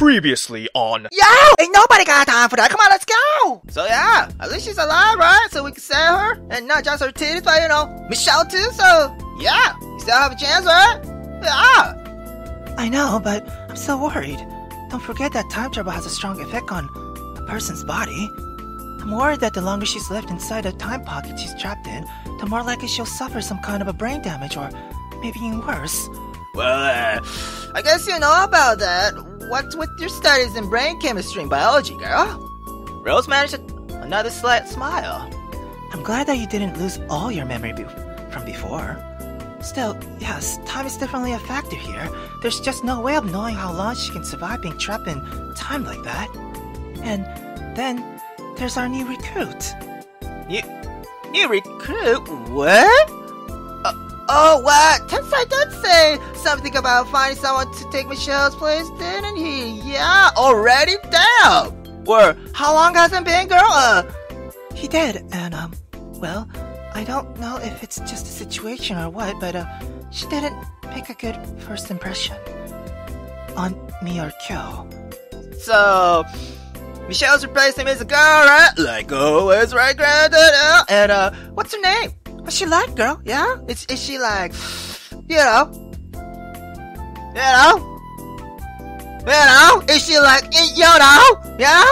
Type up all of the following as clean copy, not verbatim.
Previously on... Yo! Ain't nobody got time for that. Come on, let's go! So yeah, at least she's alive, right? So we can sell her. And not just her titties, but you know, Michelle too. So yeah, you still have a chance, right? Yeah! I know, but I'm still worried. Don't forget that time travel has a strong effect on a person's body. I'm worried that the longer she's left inside a time pocket she's trapped in, the more likely she'll suffer some kind of a brain damage or maybe even worse. Well, I guess you know about that. What's with your studies in brain chemistry and biology, girl? Rose managed another slight smile. I'm glad that you didn't lose all your memory from before. Still, yes, time is definitely a factor here. There's just no way of knowing how long she can survive being trapped in time like that. And then... there's our new recruit. New recruit? What? Oh, what? Tensei did say something about finding someone to take Michelle's place, didn't he? Yeah, already? Damn! Or, how long has it been, girl? He did, and, well, I don't know if it's just a situation or what, but, she didn't make a good first impression on me or Kyo. So... Michelle's replacing him as a girl, right? Like always, right, Grandad? And, what's her name? What's she like, girl? Yeah? Is she like, you know? You know? You know? Is she like, you know? Yeah?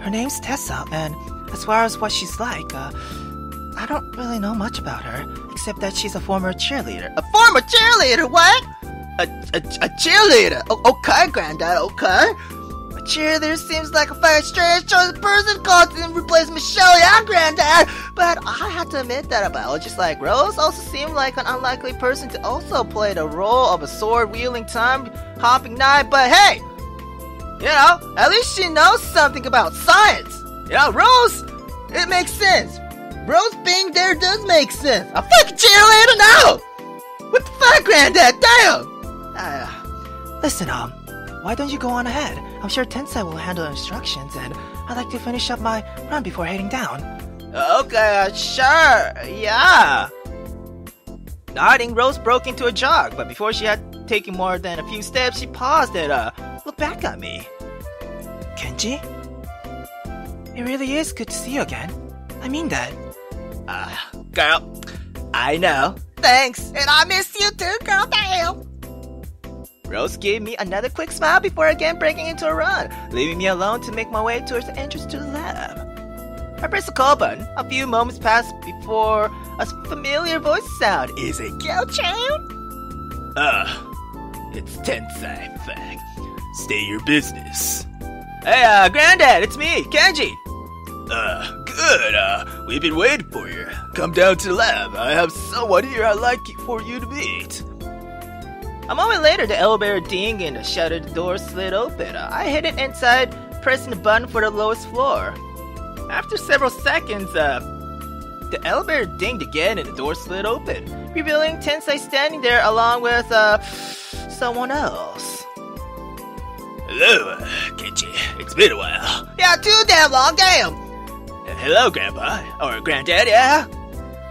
Her name's Tessa, and as far as what she's like, I don't really know much about her, except that she's a former cheerleader. A former cheerleader? What? A cheerleader? Okay, Grandad, okay. Cheerleader seems like a fucking strange choice person called to replace Michelle, yeah, Granddad. But I have to admit that a biologist like Rose also seemed like an unlikely person to also play the role of a sword-wielding, time-hopping knight. But hey, you know, at least she knows something about science. You know, Rose, it makes sense. Rose being there does make sense. A fucking cheerleader now. What the fuck, Granddad? Damn. Listen, why don't you go on ahead? I'm sure Tensei will handle instructions, and I'd like to finish up my run before heading down. Okay, sure, yeah. Nodding, Rose broke into a jog, but before she had taken more than a few steps, she paused and looked back at me. Kenji? It really is good to see you again. I mean that. Girl, I know. Thanks, and I miss you too, girl, damn. Rose gave me another quick smile before again breaking into a run, leaving me alone to make my way towards the entrance to the lab. I pressed the call button. A few moments passed before a familiar voice sound. Is it Kyo-chan? It's Tensei, in fact. Stay your business. Hey, Granddad, it's me, Kenji. Good, we've been waiting for you. Come down to the lab. I have someone here I'd like for you to meet. A moment later, the elevator dinged and the shuttered door slid open. I headed inside, pressing the button for the lowest floor. After several seconds, the elevator dinged again and the door slid open, revealing Tensei standing there along with, someone else. Hello, Kenji. It's been a while. Yeah, too damn long, damn! Hello, Grandpa. Or Granddad, yeah?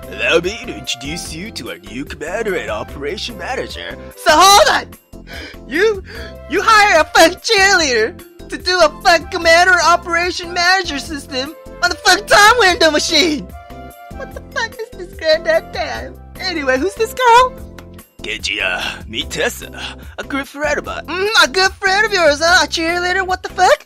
Allow me to introduce you to our new commander and operation manager. So hold on! You hire a fucking cheerleader to do a fucking commander operation manager system on the fucking time window machine! What the fuck is this, Granddad? Damn. Anyway, who's this girl? Kenji, meet Tessa. A good friend of mine. A good friend of yours, huh? A cheerleader? What the fuck?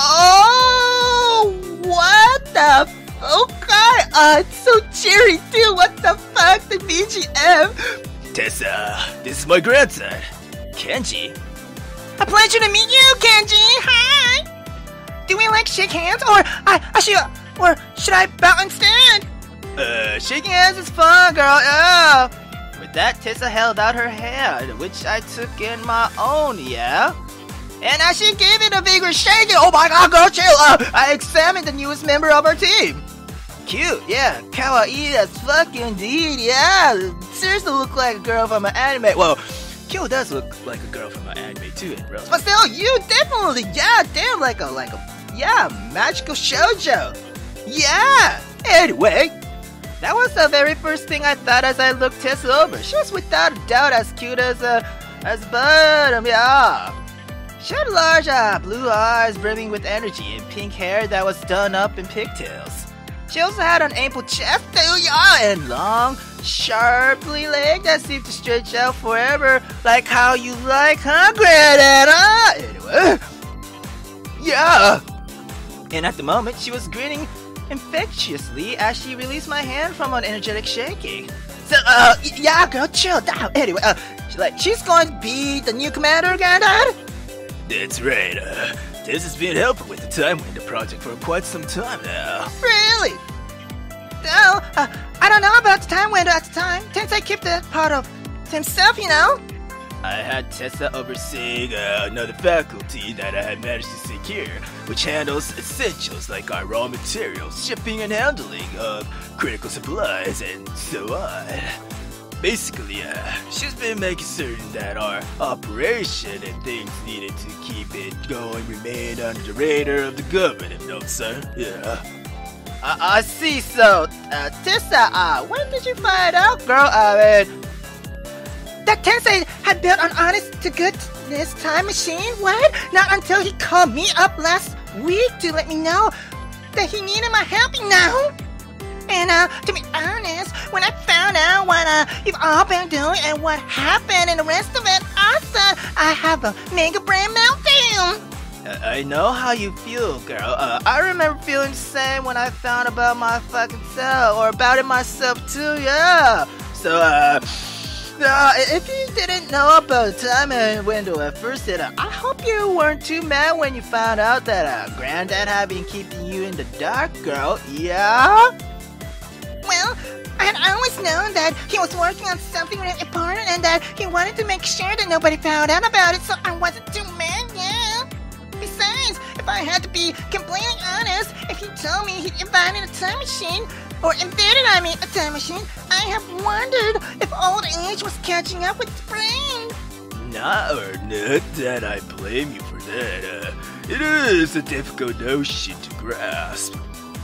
Oh! What the fuck? Okay, it's so cheery too, what the fuck, the BGM? Tessa, this is my grandson, Kenji. A pleasure to meet you, Kenji, hi! Do we like shake hands, or should I bow instead? Shaking hands is fun, girl, yeah! With that, Tessa held out her hand, which I took in my own, yeah? And as she gave it a vigorous shake, oh my god, girl, chill! I examined the newest member of our team! Cute, yeah, kawaii as fuck indeed, yeah! Seriously look like a girl from an anime. Well, Kyo does look like a girl from an anime too, bro. But still, you definitely, yeah, damn, like a magical shoujo! Yeah! Anyway, that was the very first thing I thought as I looked Tessa over. She was without a doubt as cute as, Let's burn him up! She had large blue eyes brimming with energy and pink hair that was done up in pigtails. She also had an ample chest and long, sharply legs that seemed to stretch out forever, like how you like, huh, Granada? Yeah! And at the moment, she was grinning infectiously as she released my hand from an energetic shaking. So, yeah, girl, chill down. Anyway, she's going to be the new commander, Granddad? That's right. This has been helping with the Time Window project for quite some time now. Really? No, I don't know about the Time Window at the time. Tensei kept that part of himself, you know? I had Tessa overseeing another faculty that I had managed to secure, which handles essentials like our raw materials, shipping and handling of critical supplies, and so on. Basically, she's been making certain that our operation and things needed to keep it going remain under the radar of the government, no sir? Yeah. I see, so, Tessa, when did you find out, girl? I mean, that Tensei had built an honest-to-goodness time machine? What? Not until he called me up last week to let me know that he needed my help, you know? And to be honest, when I found out what you've all been doing and what happened and the rest of it, I thought I have a mega brand meltdown. I know how you feel, girl. I remember feeling the same when I found about my fucking self, or about it myself too, yeah. So, if you didn't know about the Time Window at first, then I hope you weren't too mad when you found out that Granddad had been keeping you in the dark, girl. Yeah? Well, I had always known that he was working on something really important and that he wanted to make sure that nobody found out about it, so I wasn't too mad, yeah? Besides, if I had to be completely honest, if he told me he'd invented a time machine, or invented, I mean, a time machine, I have wondered if old age was catching up with spring. Not that I blame you for that. It is a difficult notion to grasp.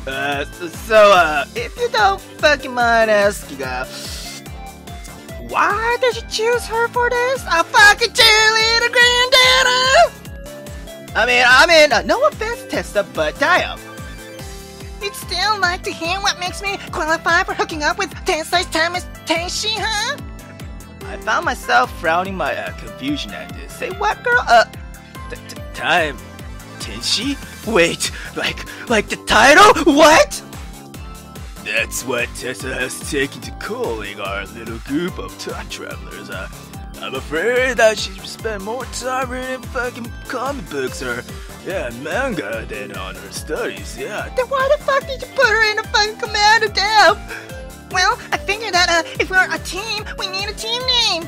If you don't fucking mind asking, why did you choose her for this? A fucking cheerleader, Granddaddy! I mean, no offense, Tessa, but die up. You'd still like to hear what makes me qualify for hooking up with Tensei's time as Tenshi, huh? I found myself frowning my confusion at this. Say what, girl? Time Tenshi? Wait, like the title? What? That's what Tessa has taken to calling our little group of time travelers. I'm afraid that she spent more time reading fucking comic books or manga than on her studies, yeah. Then why the fuck did you put her in a fucking commander dev? Well, I figured that if we're a team, we need a team name.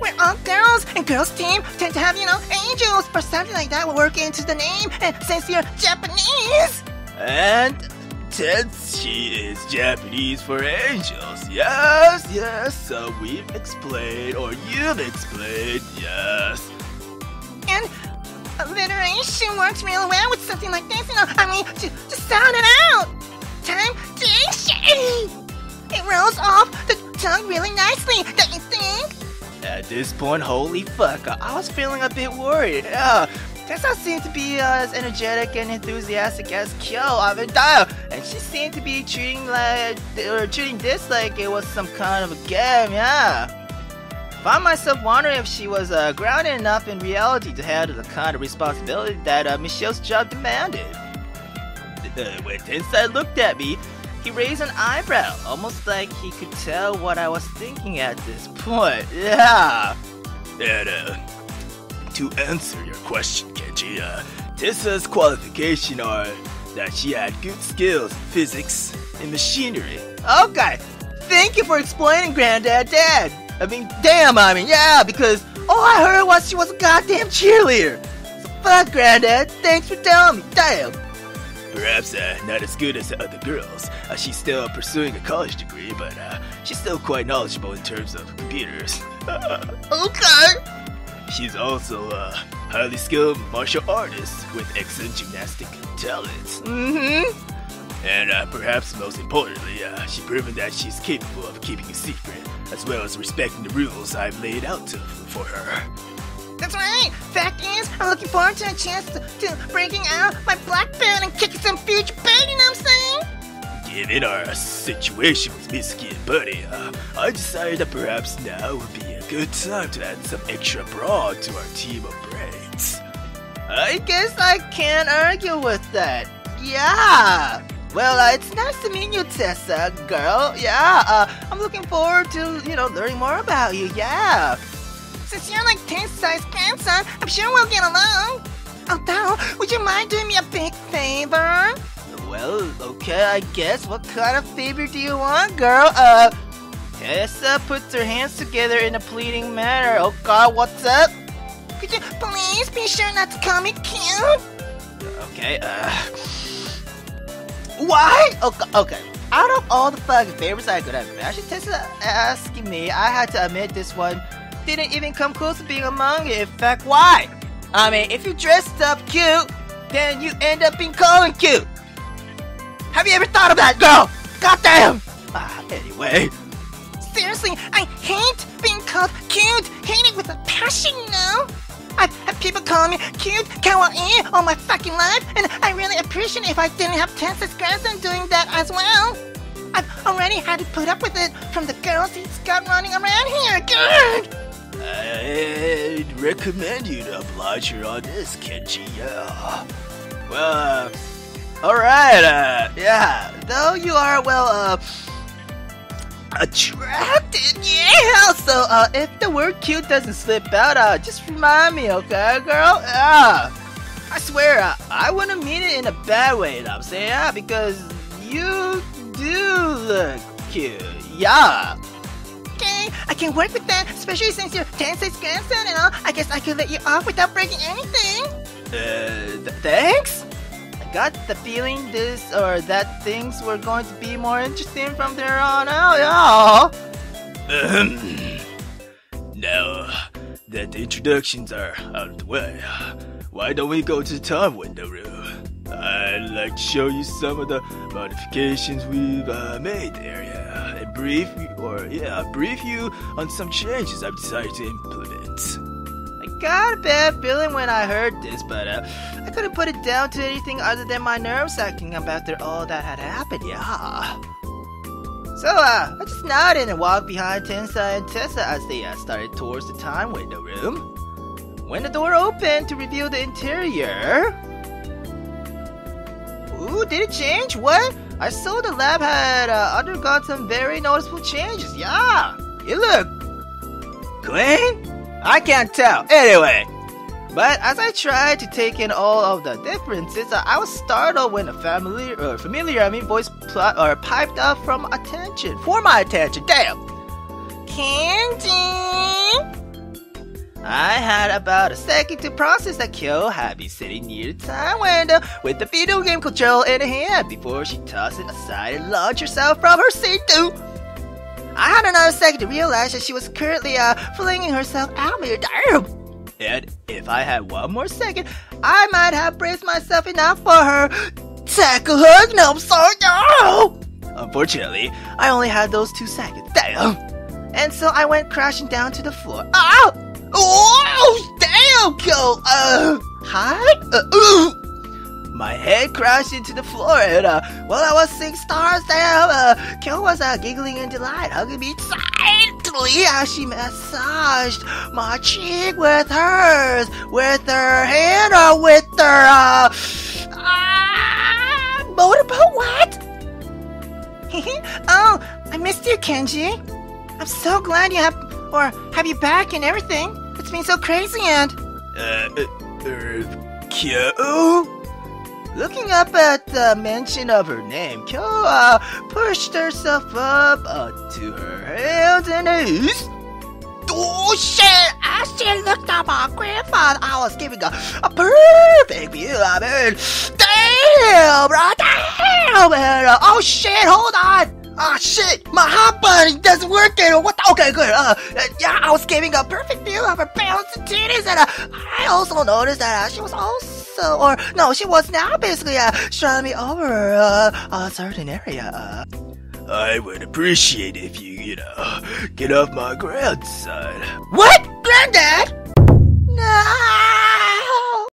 We're all girls, and girls' team tend to have, you know, angels or something like that will work into the name, and since you're Japanese. And since she is Japanese for angels, yes, so we've explained, or you've explained, yes. And alliteration works really well with something like this, you know, I mean, just sound it out! Time to shake! It rolls off the tongue really nicely, don't you think? At this point, holy fuck, I was feeling a bit worried, yeah. Tessa seemed to be as energetic and enthusiastic as Kyo, and she seemed to be treating this like it was some kind of a game, yeah. Found myself wondering if she was grounded enough in reality to handle the kind of responsibility that Michelle's job demanded. When Tensei looked at me, he raised an eyebrow, almost like he could tell what I was thinking at this point. Yeah. And to answer your question, Kenji, Tessa's qualifications are that she had good skills in physics and machinery. Okay. Thank you for explaining, Granddad. Dad. Yeah, because all I heard was she was a goddamn cheerleader. So fuck, Granddad, thanks for telling me, damn. Perhaps not as good as the other girls. She's still pursuing a college degree, but she's still quite knowledgeable in terms of computers. Okay. She's also a highly skilled martial artist with excellent gymnastic talents. And perhaps most importantly, she's proven that she's capable of keeping a secret. as well as respecting the rules I've laid out for her. That's right! Fact is, I'm looking forward to a chance to breaking out my black belt and kicking some future butt, you know what I'm saying? Given our situations, Misky and Buddy, I decided that perhaps now would be a good time to add some extra broad to our team of brains. I guess I can't argue with that. Yeah! Well, it's nice to meet you, Tessa, girl. Yeah, I'm looking forward to, learning more about you. Yeah. Since you're like Tessa's grandson, I'm sure we'll get along. Although, would you mind doing me a big favor? Well, okay, I guess. What kind of favor do you want, girl? Tessa puts her hands together in a pleading manner. Oh God, what's up? Could you please be sure not to call me cute? Okay, What? Okay. Out of all the fucking favors I could have imagined, Tessa asking me, I had to admit this one didn't even come close to being among you. In fact, why? I mean, if you dressed up cute, then you end up being called cute. Have you ever thought of that, girl? Goddamn! Anyway. Seriously, I hate being called cute. Hate it with a passion, you know? I've had people call me cute, kawaii all my fucking life, and I really appreciate it if I didn't have Tessa's grandson doing that as well. I've already had to put up with it from the girls he's got running around here. Good. I'd recommend you to oblige her on this, Kenji. Yeah. Well, alright, yeah. Though you are, well, attracted, yeah! So, if the word cute doesn't slip out, just remind me, okay, girl? Yeah! I swear, I wouldn't mean it in a bad way, I'm saying, yeah, because you do look cute, yeah! Okay, I can work with that, especially since you're Tensei's grandson and all. I guess I could let you off without breaking anything! Thanks? Got the feeling this or that things were going to be more interesting from there on out, yeah. Now that the introductions are out of the way, why don't we go to the time window room? I'd like to show you some of the modifications we've made there, yeah, and brief you on some changes I've decided to implement. Got a bad feeling when I heard this, but I couldn't put it down to anything other than my nerves acting up after all that had happened, yeah. So I just nodded and walked behind Tensei and Tessa as they started towards the time window room. When the door opened to reveal the interior... Ooh, did it change? What? I saw the lab had undergone some very noticeable changes, yeah. You look... clean? I can't tell. Anyway, but as I tried to take in all of the differences, I was startled when a familiar voice piped up from my attention. Damn. Kenji. I had about a second to process that Kyo had been sitting near the time window with the video game control in her hand before she tossed it aside and launched herself from her seat too. I had another second to realize that she was currently flinging herself out of there. And if I had one more second, I might have braced myself enough for her tackle hug. No, I'm sorry. No! Unfortunately, I only had those 2 seconds. Damn. And so I went crashing down to the floor. Ow! Oh! Damn, Kyo! Hi? My head crashed into the floor, and while I was 6 stars down, Kyo was giggling in delight, hugging me excitedly as she massaged my cheek with hers, with her hand, or with her motorboat. What? Oh, I missed you, Kenji. I'm so glad you have you back and everything. It's been so crazy, and Kyo. Looking up at the mention of her name, Kyo pushed herself up to her hands and knees. Oh shit! I should looked at my grandfather. I was giving a perfect view. I mean, damn, bro, damn, man. Oh shit! Hold on. Oh shit! My hot button doesn't work anymore. What? The? Okay, good. Yeah, I was giving a perfect view of her bouncing titties, and I also noticed that she was also. She was now basically showing me over a certain area. I would appreciate if you you know, get off my grandson. What? Granddad? No.